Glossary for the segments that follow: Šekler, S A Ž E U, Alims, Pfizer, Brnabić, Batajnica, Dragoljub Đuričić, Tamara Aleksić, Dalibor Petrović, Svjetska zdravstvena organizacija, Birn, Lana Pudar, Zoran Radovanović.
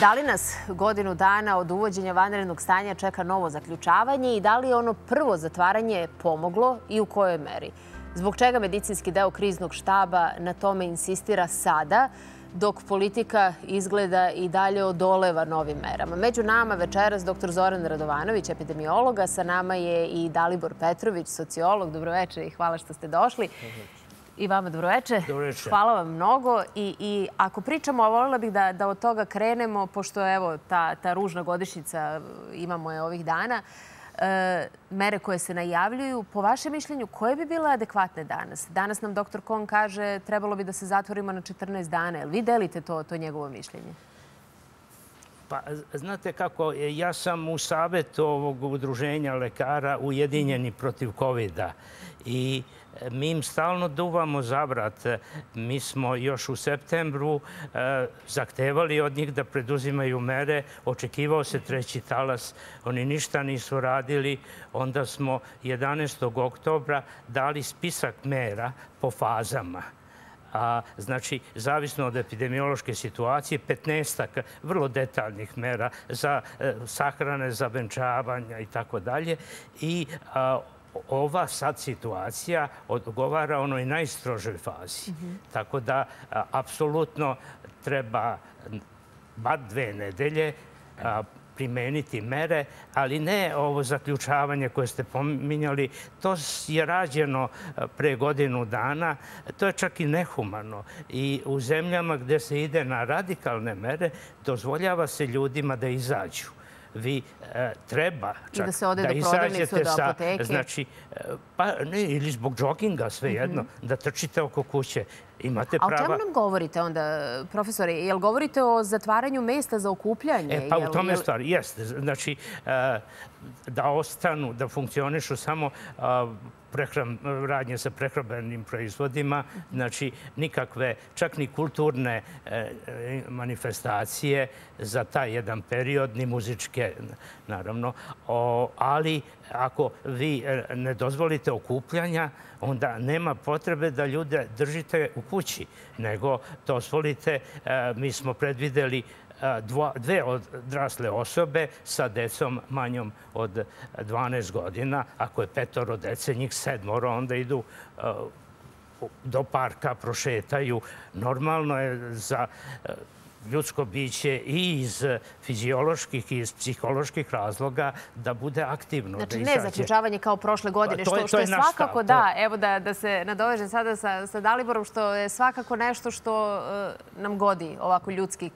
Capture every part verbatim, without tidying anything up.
Da li nas godinu dana od uvođenja vanrednog stanja čeka novo zaključavanje i da li je ono prvo zatvaranje pomoglo i u kojoj meri? Zbog čega medicinski deo kriznog štaba na tome insistira sada, dok politika izgleda i dalje odoleva novim merama? Među nama večeras doktor Zoran Radovanović, epidemiolog, sa nama je i Dalibor Petrović, sociolog. Dobroveče i hvala što ste došli. I vama dobroveče. Dobroveče. Hvala vam mnogo. I, i ako pričamo, voljela bih da, da od toga krenemo, pošto evo, ta, ta ružna godišnjica imamo je ovih dana, e, mere koje se najavljuju. Po vašem mišljenju, koje bi bile adekvatne danas? Danas nam doktor Kon kaže trebalo bi da se zatvorimo na četrnaest dana. Vi delite to, to njegovo mišljenje? Pa, znate kako, ja sam u savetu ovog udruženja lekara ujedinjeni protiv kovida i mi im stalno duvamo za vrat. Mi smo još u septembru zahtevali od njih da preduzimaju mere. Očekivao se treći talas. Oni ništa nisu radili. Onda smo jedanaestog oktobra dali spisak mera po fazama. Znači, zavisno od epidemiološke situacije, petnaestak vrlo detaljnih mera za sahrane, za venčavanja i tako dalje. I ova sad situacija odgovara onoj najstrožoj fazi. Tako da, apsolutno treba bar dve nedelje primeniti mere, ali ne ovo zaključavanje koje ste pominjali. To je rađeno pre godinu dana. To je čak i nehumano. I u zemljama gde se ide na radikalne mere, dozvoljava se ljudima da izađu. Vi treba čak da izađete sa, znači, pa ne, ili zbog džoginga, svejedno, da trčite oko kuće. Imate prava... A o čemu nam govorite onda, profesore? Jel govorite o zatvaranju mesta za okupljanje? E, pa u tome stvar, jeste. Znači, da ostanu, da funkcionišu samo radnje sa prehrambenim proizvodima, znači nikakve, čak ni kulturne manifestacije za taj jedan period, ni muzičke, naravno. Ali ako vi ne dozvolite okupljanja, onda nema potrebe da ljude držite u kući, nego dozvolite, mi smo predvideli dve odrasle osobe sa decom manjom od dvanaest godina. Ako je petoro dece, njih sedmoro, onda idu do parka, prošetaju. Normalno je za ljudsko biće i iz fizioloških i iz psiholoških razloga da bude aktivno. Znači, ne zaključavanje kao prošle godine, što je svakako, da, evo da se nadovežem sada sa Daliborom, što je svakako nešto što nam godi ovako ljudski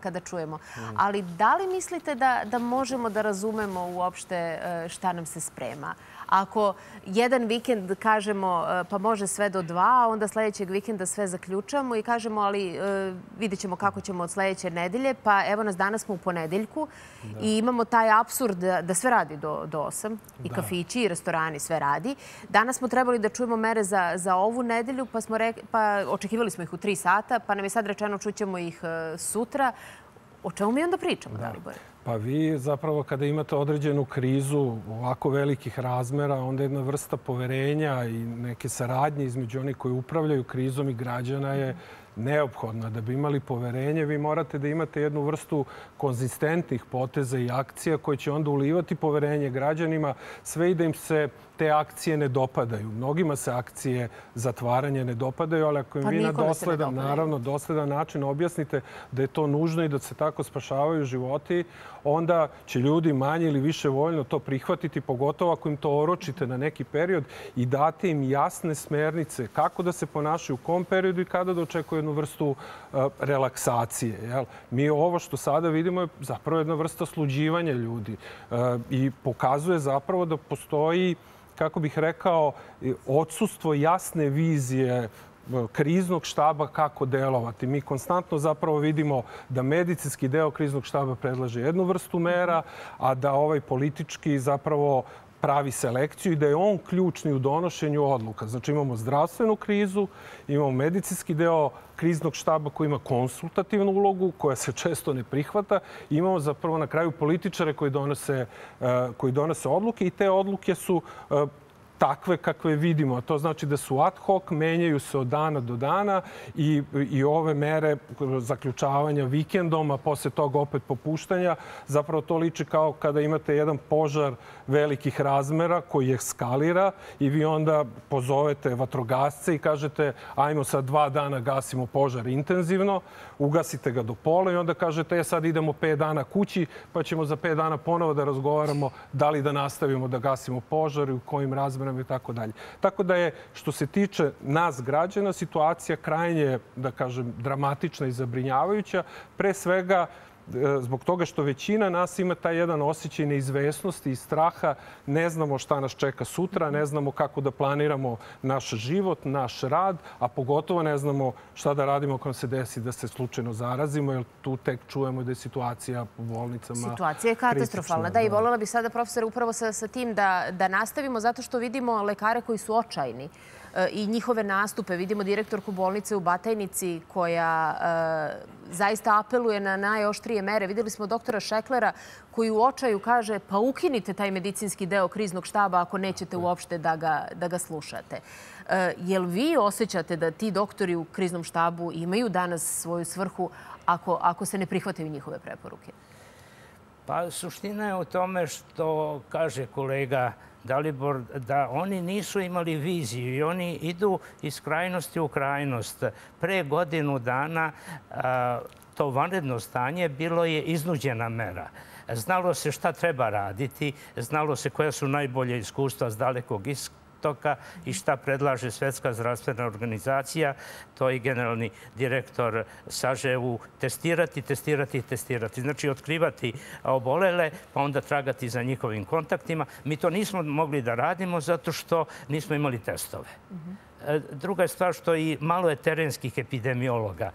kada čujemo. Ali da li mislite da možemo da razumemo uopšte šta nam se sprema? Ako jedan vikend kažemo pa može sve do dva, onda sljedećeg vikenda sve zaključamo i kažemo ali vidjet ćemo kako ćemo od sljedeće nedelje, pa evo nas danas smo u ponedeljku i imamo taj apsurd da sve radi do osam i kafići i restorani sve radi. Danas smo trebali da čujemo mere za ovu nedelju, pa očekivali smo ih u tri sata, pa nam je sad rečeno čućemo ih sutra. O čemu mi onda pričamo, Dalibore? Pa vi zapravo kada imate određenu krizu ovako velikih razmera, onda jedna vrsta poverenja i neke saradnje između onih koji upravljaju krizom i građana je neophodna. Da bi imali poverenje, vi morate da imate jednu vrstu konzistentnih poteza i akcija koje će onda ulivati poverenje građanima, sve i da im se te akcije ne dopadaju. Mnogima se akcije zatvaranja ne dopadaju, ali ako im vi na dosledan, naravno, dosledan način objasnite da je to nužno i da se tako spašavaju životi, onda će ljudi manje ili više voljno to prihvatiti, pogotovo ako im to oročite na neki period i date im jasne smernice kako da se ponašaju u kom periodu i kada da očekuju jednu vrstu relaksacije. Mi ovo što sada vidimo je zapravo jedna vrsta sluđivanja ljudi i pokazuje zapravo da postoji, kako bih rekao, odsustvo jasne vizije kriznog štaba kako delovati. Mi konstantno zapravo vidimo da medicinski deo kriznog štaba predlaže jednu vrstu mera, a da ovaj politički zapravo pravi selekciju i da je on ključni u donošenju odluka. Znači imamo zdravstvenu krizu, imamo medicinski deo kriznog štaba koji ima konsultativnu ulogu, koja se često ne prihvata. Imamo zapravo na kraju političare koji donose, koji donose odluke i te odluke su takve kakve vidimo. To znači da su ad hoc, menjaju se od dana do dana i ove mere zaključavanja vikendom, a posle toga opet popuštanja, zapravo to liči kao kada imate jedan požar velikih razmera koji eskalira i vi onda pozovete vatrogasce i kažete ajmo sad dva dana gasimo požar intenzivno, ugasite ga do pola i onda kažete sad idemo pet dana kući pa ćemo za pet dana ponovo da razgovaramo da li da nastavimo da gasimo požar i u kojim razmerama i tako dalje. Tako da je, što se tiče nas građana, situacija krajnje, da kažem, dramatična i zabrinjavajuća. Pre svega zbog toga što većina nas ima taj jedan osjećaj neizvesnosti i straha. Ne znamo šta nas čeka sutra, ne znamo kako da planiramo naš život, naš rad, a pogotovo ne znamo šta da radimo ako nam se desi da se slučajno zarazimo, jer tu tek čujemo da je situacija u bolnicama. Situacija je katastrofalna. Da, i voljela bih sada, profesor, upravo sa, sa tim da, da nastavimo, zato što vidimo lekare koji su očajni i njihove nastupe. Vidimo direktorku bolnice u Batajnici koja e, zaista apeluje na najoštrije mere. Vidjeli smo doktora Šeklera koji u očaju kaže pa ukinite taj medicinski deo kriznog štaba ako nećete uopšte da ga, da ga slušate. E, jel vi osjećate da ti doktori u kriznom štabu imaju danas svoju svrhu ako, ako se ne prihvataju njihove preporuke? Pa suština je u tome što kaže kolega Dalibor, da oni nisu imali viziju i oni idu iz krajnosti u krajnost. Pre godinu dana to vanredno stanje bilo je iznuđena mera. Znalo se šta treba raditi, znalo se koja su najbolje iskustva s dalekog iskanja i šta predlaže Svjetska zdravstvena organizacija, to je generalni direktor S A Ž E U, testirati, testirati, testirati. Znači, otkrivati obolele, pa onda tragati za njihovim kontaktima. Mi to nismo mogli da radimo zato što nismo imali testove. Druga je stvar što i malo je terenskih epidemiologa,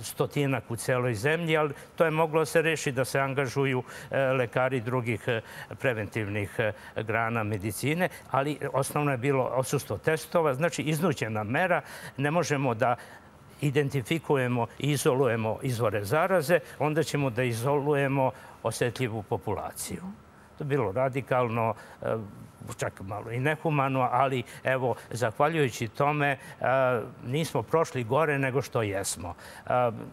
stotinak u celoj zemlji, ali to je moglo se rešiti da se angažuju lekari drugih preventivnih grana medicine, ali osnovno je bilo odsustvo testova, znači iznuđena mera, ne možemo da identifikujemo i izolujemo izvore zaraze, onda ćemo da izolujemo osetljivu populaciju. To je bilo radikalno, čak malo i nehumano, ali evo, zahvaljujući tome nismo prošli gore nego što jesmo.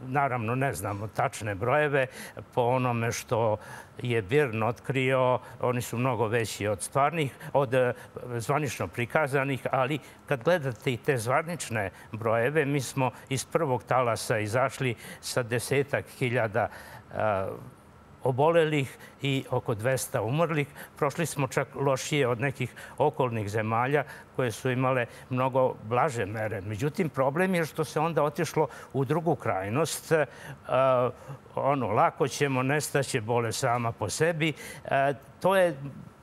Naravno, ne znamo tačne brojeve. Po onome što je Birn otkrio, oni su mnogo veći od stvarnih, od zvanično prikazanih, ali kad gledate i te zvanične brojeve, mi smo iz prvog talasa izašli sa desetak hiljada obolelih i oko dvesta umrlih. Prošli smo čak lošije od nekih okolnih zemalja koje su imale mnogo blaže mere. Međutim, problem je što se onda otišlo u drugu krajnost. Ono, lako ćemo, nestaće bolest sama po sebi. To je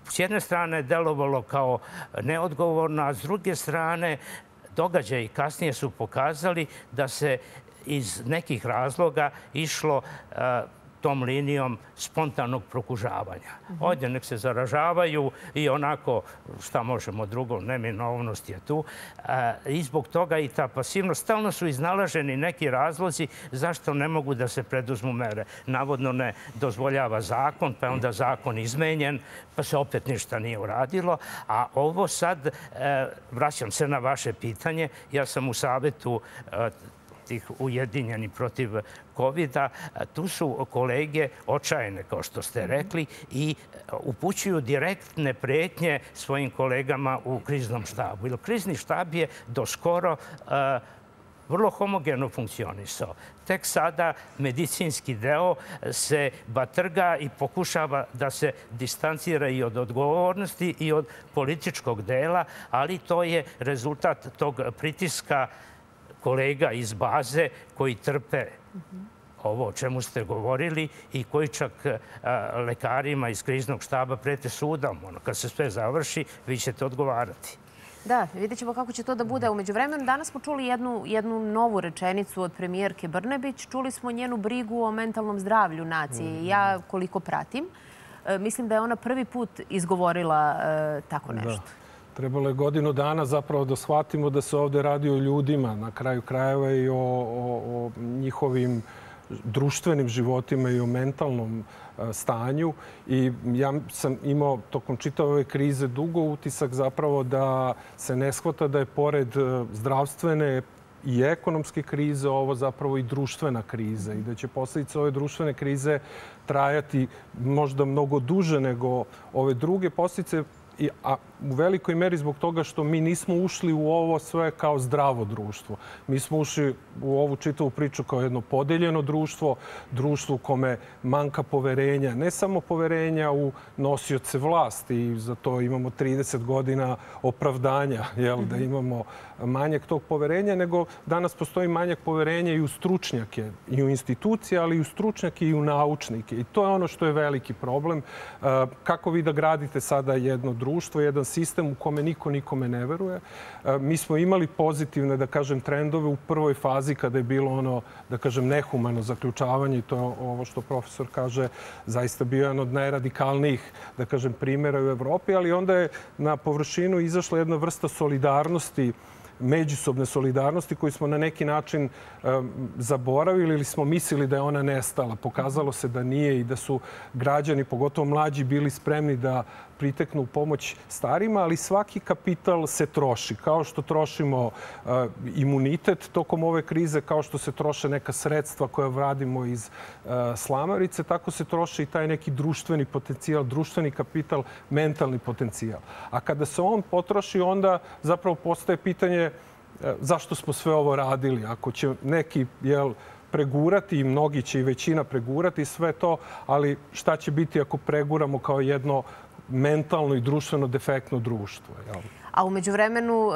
s jedne strane delovalo kao neodgovorno, a s druge strane događaji kasnije su pokazali da se iz nekih razloga išlo tom linijom spontanog prokužavanja. Ovdje nek se zaražavaju i onako, šta možemo drugo, neminovnost je tu. I zbog toga i ta pasivnost. Stalno su iznalaženi neki razlozi zašto ne mogu da se preduzmu mere. Navodno ne dozvoljava zakon, pa je onda zakon izmenjen, pa se opet ništa nije uradilo. A ovo sad, vraćam se na vaše pitanje, ja sam u Savetu tih ujedinjeni protiv kovida, tu su kolege očajne, kao što ste rekli, i upućuju direktne pretnje svojim kolegama u kriznom štabu. Jer krizni štab je doskoro vrlo homogeno funkcionisao. Tek sada medicinski deo se batrga i pokušava da se distancira i od odgovornosti i od političkog dela, ali to je rezultat tog pritiska kolega iz baze koji trpe ovo o čemu ste govorili i koji čak lekarima iz kriznog štaba prete sudom. Kad se sve završi, vi ćete odgovarati. Da, vidjet ćemo kako će to da bude. U međuvremenu, danas smo čuli jednu, jednu novu rečenicu od premijerke Brnabić. Čuli smo njenu brigu o mentalnom zdravlju nacije. Ja, koliko pratim, mislim da je ona prvi put izgovorila tako nešto. Da. Trebalo je godinu dana zapravo da shvatimo da se ovdje radi o ljudima, na kraju krajeva i o njihovim društvenim životima i o mentalnom stanju. I ja sam imao tokom čitave ove krize dugo utisak zapravo da se ne shvata da je pored zdravstvene i ekonomske krize ovo zapravo i društvena kriza i da će posljedice ove društvene krize trajati možda mnogo duže nego ove druge posljedice, a u velikoj meri zbog toga što mi nismo ušli u ovo sve kao zdravo društvo. Mi smo ušli u ovu čitavu priču kao jedno podeljeno društvo, društvo u kome manjka poverenja, ne samo poverenja u nosioce vlasti i za to imamo trideset godina opravdanja, jel, da imamo manjak tog poverenja, nego danas postoji manjak poverenja i u stručnjake, i u institucije, ali i u stručnjake i u naučnike. I to je ono što je veliki problem. Kako vi da gradite sada jedno društvo, jedan sistem u kome niko nikome ne veruje. Mi smo imali pozitivne, da kažem, trendove u prvoj fazi kada je bilo ono, da kažem, nehumano zaključavanje i to je ovo što profesor kaže, zaista bio jedan od najradikalnijih, da kažem, primjera u Evropi, ali onda je na površinu izašla jedna vrsta solidarnosti, međusobne solidarnosti koju smo na neki način zaboravili ili smo mislili da je ona nestala. Pokazalo se da nije i da su građani, pogotovo mlađi, bili spremni da priteknu pomoć starima, ali svaki kapital se troši. Kao što trošimo imunitet tokom ove krize, kao što se troše neka sredstva koja radimo iz slamarice, tako se troši i taj neki društveni potencijal, društveni kapital, mentalni potencijal. A kada se on potroši, onda zapravo postaje pitanje zašto smo sve ovo radili. Ako će neki, jel, pregurati i mnogi će i većina pregurati sve to, ali šta će biti ako preguramo kao jedno mentalno i društveno defektno društvo. A umeđu vremenu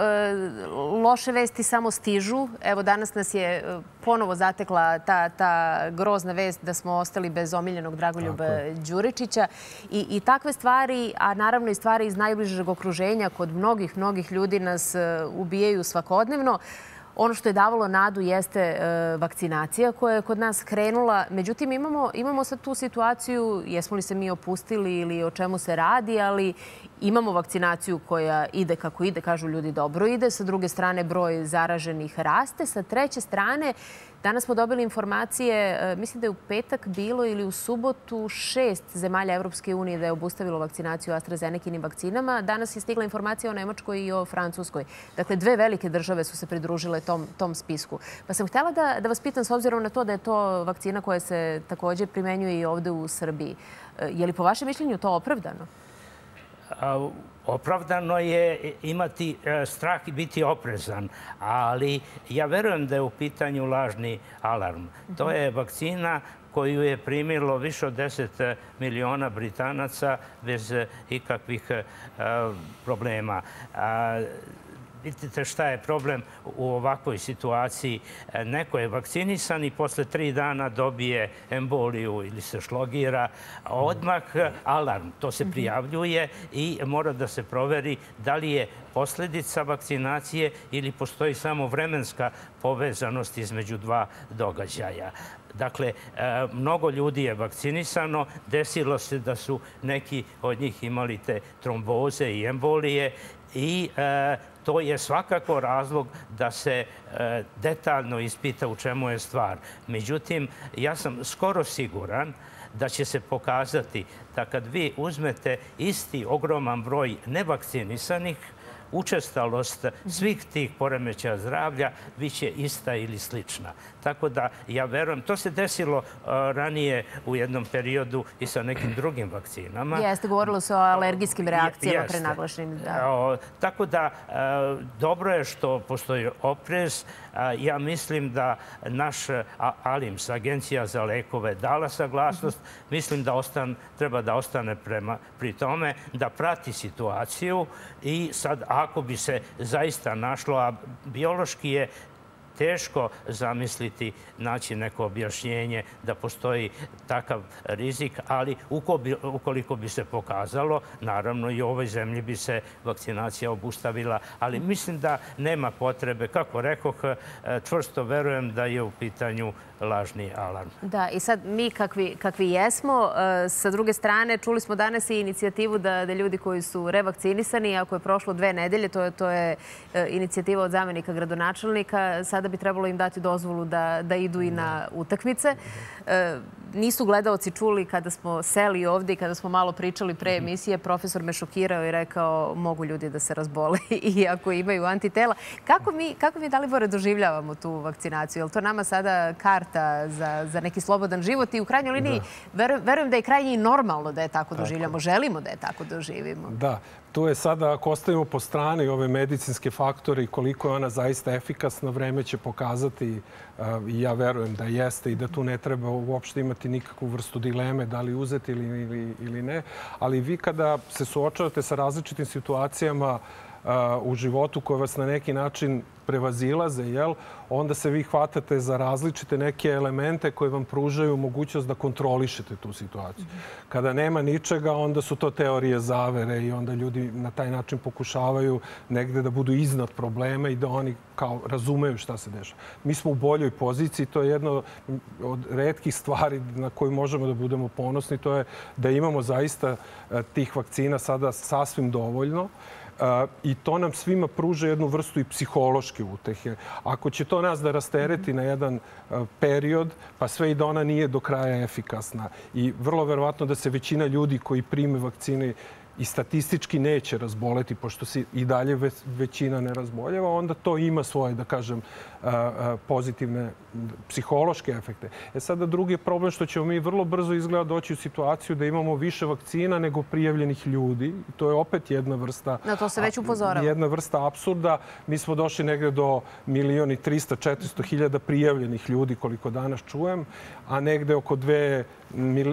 loše vesti samo stižu. Evo, danas nas je ponovo zatekla ta, ta grozna vest da smo ostali bez omiljenog Dragoljuba Đuričića. I, I takve stvari, a naravno i stvari iz najbližeg okruženja kod mnogih, mnogih ljudi nas ubijaju svakodnevno. Ono što je davalo nadu jeste vakcinacija koja je kod nas krenula. Međutim, imamo, imamo sad tu situaciju, jesmo li se mi opustili ili o čemu se radi, ali imamo vakcinaciju koja ide kako ide, kažu ljudi dobro ide. Sa druge strane, broj zaraženih raste. Sa treće strane, danas smo dobili informacije, mislim da je u petak bilo ili u subotu šest zemalja Evropske unije da je obustavilo vakcinaciju AstraZenekinim vakcinama. Danas je stigla informacija o Nemačkoj i o Francuskoj. Dakle, dve velike države su se pridružile tom, tom spisku. Pa sam htjela da, da vas pitam, s obzirom na to da je to vakcina koja se također primenjuje i ovdje u Srbiji. Je li po vašem mišljenju to opravdano? Opravdano je imati strah i biti oprezan, ali ja verujem da je u pitanju lažni alarm. To je vakcina koju je primilo više od deset miliona Britanaca bez ikakvih problema. Vidite šta je problem u ovakvoj situaciji. Neko je vakcinisan i posle tri dana dobije emboliju ili se šlogira. Odmah alarm, to se prijavljuje i mora da se proveri da li je posljedica vakcinacije ili postoji samo vremenska povezanost između dva događaja. Dakle, mnogo ljudi je vakcinisano, desilo se da su neki od njih imali te tromboze i embolije i to je svakako razlog da se detaljno ispita u čemu je stvar. Međutim, ja sam skoro siguran da će se pokazati da kad vi uzmete isti ogroman broj nevakcinisanih, učestalost svih tih poremećaja zdravlja biće ista ili slična. Tako da ja verujem, to se desilo ranije u jednom periodu i sa nekim drugim vakcinama. Jeste, govorilo se o alergijskim reakcijama prenaglašenim. Tako da dobro je što postoji oprez. Ja mislim da naš Alims, Agencija za lekove, dala saglasnost. Mislim da treba da ostane pri tome, da prati situaciju i sad ako bi se zaista našlo, a biološki je teško zamisliti, naći neko objašnjenje da postoji takav rizik, ali ukoliko bi se pokazalo, naravno i u ovoj zemlji bi se vakcinacija obustavila. Ali mislim da nema potrebe, kako rekoh, čvrsto verujem da je u pitanju lažni alarm. Da, i sad mi kakvi, kakvi jesmo, sa druge strane čuli smo danas i inicijativu da, da ljudi koji su revakcinisani, ako je prošlo dve nedelje, to je, to je inicijativa od zamjenika gradonačelnika, sada bi trebalo im dati dozvolu da idu i na utakmice. Nisu gledaoci čuli kada smo seli ovdje i kada smo malo pričali pre emisije, profesor me šokirao i rekao mogu ljudi da se razbole iako imaju antitela. Kako mi, Dalibore, doživljavamo tu vakcinaciju? Je li to nama sada karta za neki slobodan život? I u krajnjoj liniji, verujem da je krajnje i normalno da je tako doživljamo. Želimo da je tako doživimo. Da. To je sada, ako ostavimo po strani ove medicinske faktore i koliko je ona zaista efikasna, vreme će pokazati, i ja verujem da jeste i da tu ne treba uopšte imati nikakvu vrstu dileme da li uzeti ili ne. Ali vi kada se suočavate sa različitim situacijama u životu koje vas na neki način prevazilaze, onda se vi hvatate za različite neke elemente koje vam pružaju mogućnost da kontrolišete tu situaciju. Kada nema ničega, onda su to teorije zavere i onda ljudi na taj način pokušavaju negde da budu iznad problema i da oni kao razumeju šta se dešava. Mi smo u boljoj poziciji, to je jedno od retkih stvari na koju možemo da budemo ponosni, to je da imamo zaista tih vakcina sada sasvim dovoljno. I to nam svima pruža jednu vrstu i psihološke utehe. Ako će to nas da rastereti na jedan period, pa sve i da ona nije do kraja efikasna. I vrlo verovatno da se većina ljudi koji prime vakcine i statistički neće razboleti, pošto se i dalje većina ne razboljeva, onda to ima svoje, da kažem, pozitivne psihološke efekte. E sada drugi je problem što ćemo mi vrlo brzo izgleda doći u situaciju da imamo više vakcina nego prijavljenih ljudi. To je opet jedna vrsta... Na to se već upozorava. Jedna vrsta apsurda. Mi smo došli negde do milijon i trista, četiristo hiljada prijavljenih ljudi, koliko danas čujem, a negde oko dve...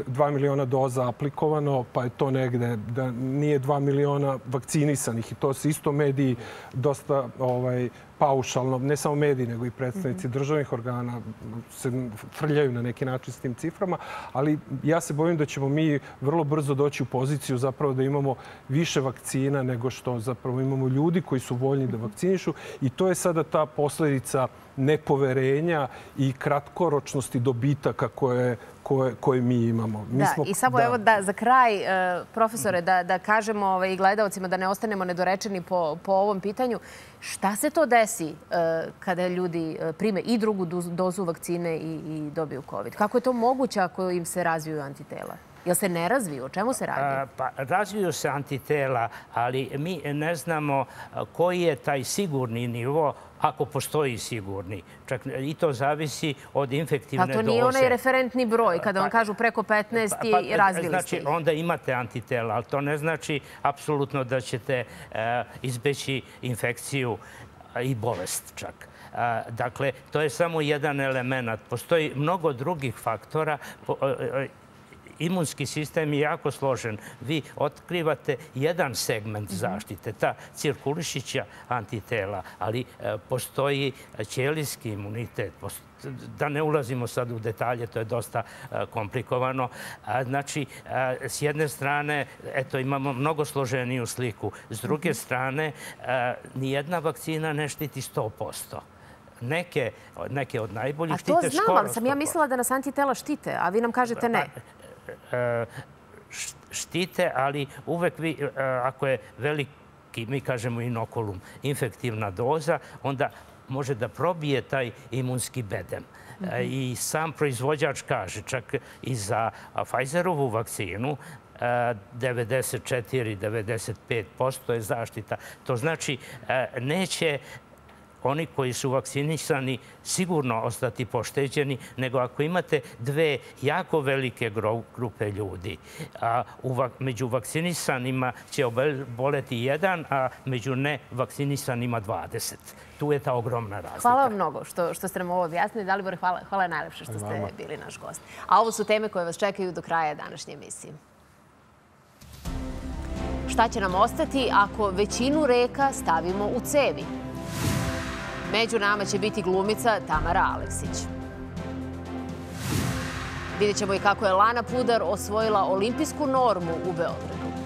dva miliona doza aplikovano, pa je to negde da nije dva miliona vakcinisanih. I to se isto mediji dosta paušalno, ne samo mediji, nego i predstavnici državnih organa se frljaju na neki način s tim ciframa. Ali ja se bojim da ćemo mi vrlo brzo doći u poziciju zapravo da imamo više vakcina nego što zapravo imamo ljudi koji su voljni da vakcinišu. I to je sada ta posledica nepoverenja i kratkoročnosti dobitaka koje koje mi imamo. I samo evo da za kraj, profesore, da kažemo i gledaocima da ne ostanemo nedorečeni po ovom pitanju, šta se to desi kada ljudi prime i drugu dozu vakcine i dobiju COVID? Kako je to moguće ako im se razviju antitela? Jel se ne razviju? O čemu se radi? Pa razviju se antitela, ali mi ne znamo koji je taj sigurni nivo ako postoji sigurni. Čak i to zavisi od infektivne doze. A to nije onaj referentni broj, kada vam kažu preko petnaest i razvili ste ih. Znači, onda imate antitela, ali to ne znači apsolutno da ćete izbeći infekciju i bolest čak. Dakle, to je samo jedan element. Postoji mnogo drugih faktora. Imunski sistem je jako složen. Vi otkrivate jedan segment zaštite, ta cirkulišića antitela, ali postoji ćelijski imunitet. Da ne ulazimo sad u detalje, to je dosta komplikovano. Znači, s jedne strane, eto, imamo mnogo složeniju sliku. S druge strane, nijedna vakcina ne štiti sto posto. Neke od najboljih štite skoro sto posto. A to znam, ali sam ja mislila da nas antitela štite, a vi nam kažete ne. Štite, ali uvek vi, ako je veliki, mi kažemo inokulum, infektivna doza, onda može da probije taj imunski bedem. I sam proizvođač kaže, čak i za Pfizerovu vakcinu, devedeset četiri do devedeset pet posto je zaštita. To znači, neće oni koji su vakcinisani sigurno ostati pošteđeni, nego ako imate dve jako velike grupe ljudi. Među vakcinisanima će oboleti jedan, a među nevakcinisanima dvadeset. Tu je ta ogromna razlika. Hvala vam mnogo što ste nam ovo objasnili. Dalibor, hvala najlepše što ste bili naš gost. A ovo su teme koje vas čekaju do kraja današnje emisije. Šta će nam ostati ako većinu reka stavimo u cevi? Među nama će biti glumica Tamara Aleksić. Vidjet ćemo i kako je Lana Pudar osvojila olimpijsku normu u Beogradu.